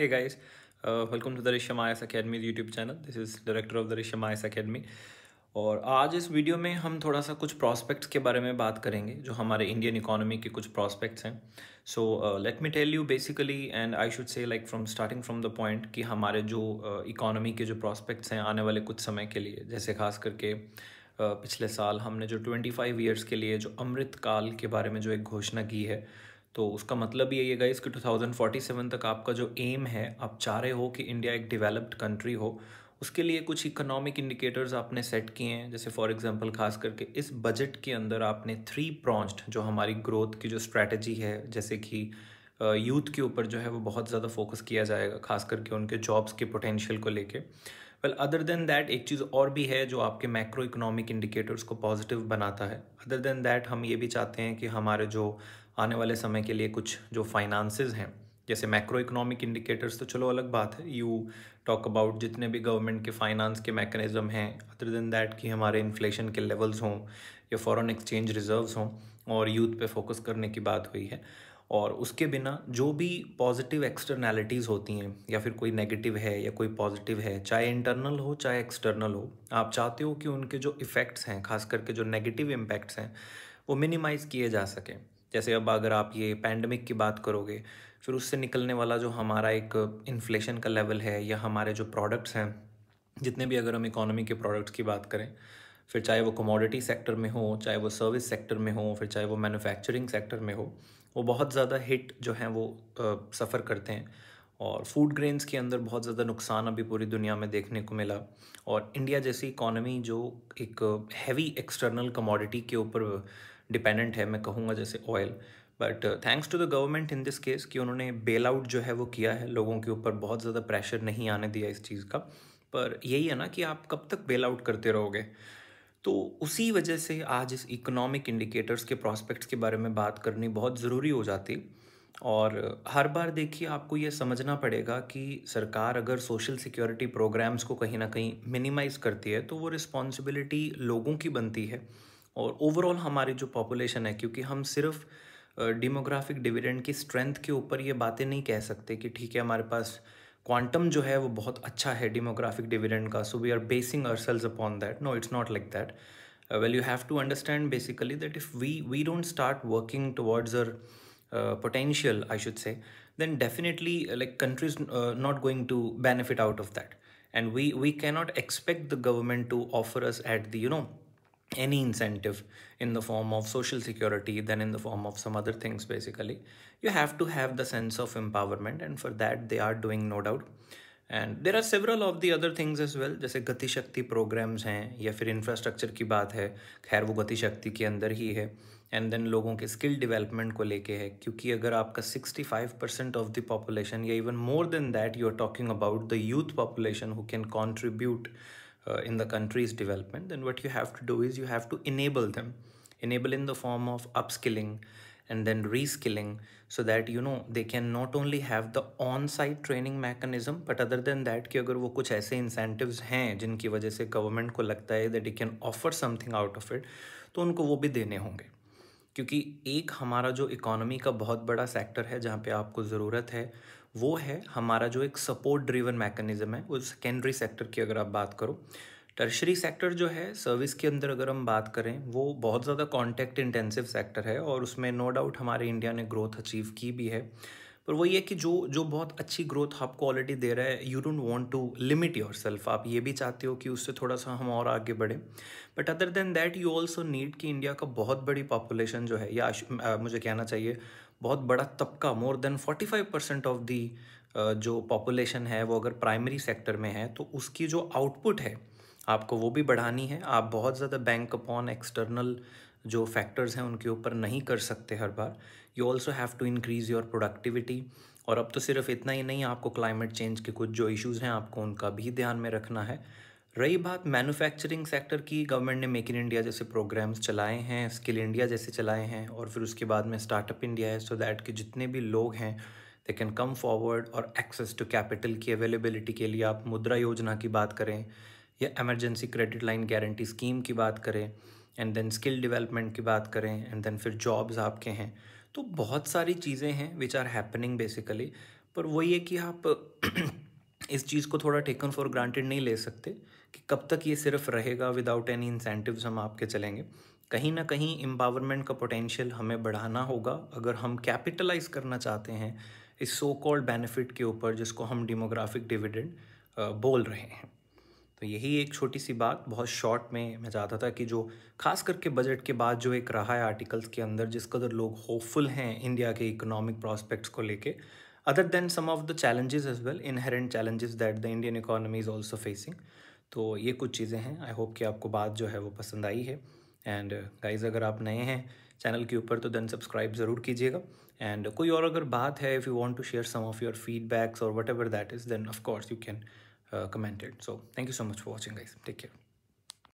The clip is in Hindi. Hey guys, welcome to the Risham Ays Academy YouTube channel. This is director of the Risham Ays Academy. और आज इस वीडियो में हम थोड़ा सा कुछ प्रॉस्पेक्ट्स के बारे में बात करेंगे जो हमारे इंडियन इकोनॉमी के कुछ प्रॉस्पेक्ट्स हैं. So let me tell you basically and I should say like from starting from the point कि हमारे जो इकोनॉमी के जो प्रॉस्पेक्ट्स हैं आने वाले कुछ समय के लिए, जैसे खास करके पिछले साल हमने जो 25 ईयर्स के लिए जो अमृत काल के बारे में जो एक घोषणा की है, तो उसका मतलब ये गाइस कि 2047 तक आपका जो एम है, आप चाह रहे हो कि इंडिया एक डेवलप्ड कंट्री हो. उसके लिए कुछ इकोनॉमिक इंडिकेटर्स आपने सेट किए हैं, जैसे फॉर एग्जांपल खास करके इस बजट के अंदर आपने 3 प्रॉन्ग्ड जो हमारी ग्रोथ की जो स्ट्रैटेजी है, जैसे कि यूथ के ऊपर जो है वो बहुत ज़्यादा फोकस किया जाएगा, खास करके उनके जॉब्स के पोटेंशियल को लेके. वेल अदर देन दैट एक चीज़ और भी है जो आपके मैक्रो इकोनॉमिक इंडिकेटर्स को पॉजिटिव बनाता है. अदर देन दैट हम ये भी चाहते हैं कि हमारे जो आने वाले समय के लिए कुछ जो फाइनेंसेस हैं, जैसे मैक्रो इकोनॉमिक इंडिकेटर्स तो चलो अलग बात है, यू टॉक अबाउट जितने भी गवर्नमेंट के फाइनेंस के मैकेनिज्म हैं. अदर देन दैट कि हमारे इन्फ्लेशन के लेवल्स हों या फॉरेन एक्सचेंज रिजर्व्स हों, और यूथ पे फोकस करने की बात हुई है. और उसके बिना जो भी पॉजिटिव एक्सटर्नैलिटीज़ होती हैं या फिर कोई नेगेटिव है या कोई पॉजिटिव है, चाहे इंटरनल हो चाहे एक्सटर्नल हो, आप चाहते हो कि उनके जो इफ़ेक्ट्स हैं, खास करके जो नेगेटिव इम्पैक्ट्स हैं, वो मिनिमाइज़ किए जा सकें. जैसे अब अगर आप ये पैंडमिक की बात करोगे, फिर उससे निकलने वाला जो हमारा एक इन्फ्लेशन का लेवल है या हमारे जो प्रोडक्ट्स हैं, जितने भी अगर हम इकोनॉमी के प्रोडक्ट्स की बात करें, फिर चाहे वो कमोडिटी सेक्टर में हो, चाहे वो सर्विस सेक्टर में हो, फिर चाहे वो मैन्युफैक्चरिंग सेक्टर में हो, वो बहुत ज़्यादा हिट जो हैं वो सफ़र करते हैं. और फूड ग्रेन्स के अंदर बहुत ज़्यादा नुकसान अभी पूरी दुनिया में देखने को मिला. और इंडिया जैसी इकोनॉमी जो एक हैवी एक्सटर्नल कमोडिटी के ऊपर डिपेंडेंट है, मैं कहूँगा जैसे oil, but thanks to the government in this case कि उन्होंने बेल आउट जो है वो किया है, लोगों के ऊपर बहुत ज़्यादा प्रेशर नहीं आने दिया इस चीज़ का. पर यही है ना कि आप कब तक बेल आउट करते रहोगे. तो उसी वजह से आज इस इकोनॉमिक इंडिकेटर्स के प्रॉस्पेक्ट्स के बारे में बात करनी बहुत ज़रूरी हो जाती. और हर बार देखिए आपको ये समझना पड़ेगा कि सरकार अगर सोशल सिक्योरिटी प्रोग्राम्स को कहीं ना कहीं मिनिमाइज़ करती है, तो वो रिस्पॉन्सिबिलिटी लोगों की बनती है. और ओवरऑल हमारी जो पॉपुलेशन है, क्योंकि हम सिर्फ डेमोग्राफिक डिविडेंड की स्ट्रेंथ के ऊपर ये बातें नहीं कह सकते कि ठीक है हमारे पास क्वांटम जो है वो बहुत अच्छा है डेमोग्राफिक डिविडेंड का, so we are basing ourselves upon that. No, it's not like that. Well you have to understand basically that if we don't start working towards our potential, I should say, then definitely like countries not going to benefit out of that. And we cannot expect the government to offer us at the, you know, any incentive in the form of social security, then in the form of some other things. Basically you have to have the sense of empowerment, and for that they are doing, no doubt. And there are several of the other things as well, जैसे गति शक्ति programs हैं या फिर infrastructure की बात है, खैर वो गति शक्ति के अंदर ही है. एंड देन लोगों के स्किल डेवलपमेंट को लेके है, क्योंकि अगर आपका 65% ऑफ द पॉपुलेशन या even more than that, you are talking about the youth population who can contribute in the country's development, then what you have to do is you have to enable them, enable in the form of upskilling and then reskilling, so that you know they can not only have the on-site training mechanism, but other than that कि अगर वो कुछ ऐसे incentives हैं जिनकी वजह से government को लगता है that it can offer something out of it, तो उनको वो भी देने होंगे. क्योंकि एक हमारा जो economy का बहुत बड़ा sector है जहाँ पे आपको ज़रूरत है, वो है हमारा जो एक support driven mechanism है, उस secondary sector की अगर आप बात करो. टर्शरी सेक्टर जो है सर्विस के अंदर अगर हम बात करें, वो बहुत ज़्यादा कॉन्टैक्ट इंटेंसिव सेक्टर है, और उसमें नो डाउट हमारे इंडिया ने ग्रोथ अचीव की भी है. पर वो ये कि जो बहुत अच्छी ग्रोथ आपको ऑलरेडी दे रहा है, you don't want to limit yourself. आप ये भी चाहते हो कि उससे थोड़ा सा हम और आगे बढ़ें, but other than that you also need कि इंडिया का बहुत बड़ी पॉपुलेशन जो है, या मुझे कहना चाहिए बहुत बड़ा तबका, मोर देन 45% ऑफ दी जो पॉपुलेशन है वो अगर प्राइमरी सेक्टर में है, तो उसकी जो आउटपुट है आपको वो भी बढ़ानी है. आप बहुत ज़्यादा बैंक अपॉन एक्सटर्नल जो फैक्टर्स हैं उनके ऊपर नहीं कर सकते हर बार. You also have to increase your productivity. और अब तो सिर्फ इतना ही नहीं, आपको क्लाइमेट चेंज के कुछ जो इश्यूज़ हैं आपको उनका भी ध्यान में रखना है. रही बात मैन्युफैक्चरिंग सेक्टर की, गवर्नमेंट ने मेक इन इंडिया जैसे प्रोग्राम्स चलाए हैं, स्किल इंडिया जैसे चलाए हैं, और फिर उसके बाद में स्टार्टअप इंडिया है, सो दैट कि जितने भी लोग हैं दे कैन कम फॉरवर्ड. और एक्सेस टू कैपिटल की अवेलेबिलिटी के लिए आप मुद्रा योजना की बात करें या emergency credit line guarantee scheme की बात करें, एंड देन स्किल डेवलपमेंट की बात करें, एंड देन फिर जॉब्स आपके हैं. तो बहुत सारी चीज़ें हैं विच आर हैपनिंग बेसिकली. पर वही है कि आप इस चीज़ को थोड़ा टेकन फॉर ग्रांटेड नहीं ले सकते कि कब तक ये सिर्फ रहेगा विदाउट एनी इंसेंटिव्स हम आपके चलेंगे। कहीं ना कहीं एम्पावरमेंट का पोटेंशियल हमें बढ़ाना होगा अगर हम कैपिटलाइज करना चाहते हैं इस सो कॉल्ड बेनिफिट के ऊपर जिसको हम डेमोग्राफिक डिविडेंड बोल रहे हैं। तो यही एक छोटी सी बात बहुत शॉर्ट में मैं चाहता था कि जो खास करके बजट के बाद जो एक रहा है आर्टिकल्स के अंदर जिस कदर लोग होपफुल हैं इंडिया के इकोनॉमिक प्रॉस्पेक्ट्स को लेके, other than some of the challenges as well, inherent challenges that the Indian economy is also facing. तो ये कुछ चीज़ें हैं। आई होप कि आपको बात जो है वो पसंद आई है। एंड गाइज़ अगर आप नए हैं चैनल के ऊपर तो देन सब्सक्राइब ज़रूर कीजिएगा। एंड कोई और अगर बात है, if you want to share some of your feedbacks और whatever that is, then of course you can comment it. So thank you so much for watching guys, take care.